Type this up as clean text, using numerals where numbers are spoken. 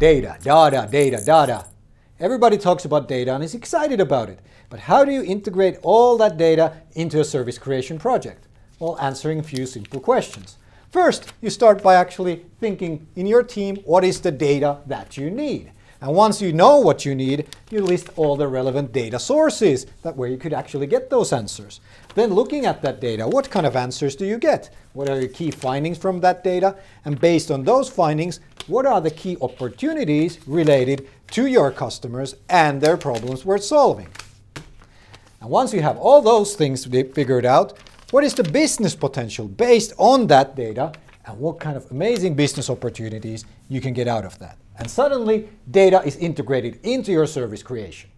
Data, data, data, data. Everybody talks about data and is excited about it. But how do you integrate all that data into a service creation project? Well, answering a few simple questions. First, you start by actually thinking in your team, what is the data that you need? And once you know what you need, you list all the relevant data sources. That way you could actually get those answers. Then looking at that data, what kind of answers do you get? What are your key findings from that data? And based on those findings, what are the key opportunities related to your customers and their problems worth solving? And once you have all those things figured out, what is the business potential based on that data? And what kind of amazing business opportunities you can get out of that. And suddenly, data is integrated into your service creation.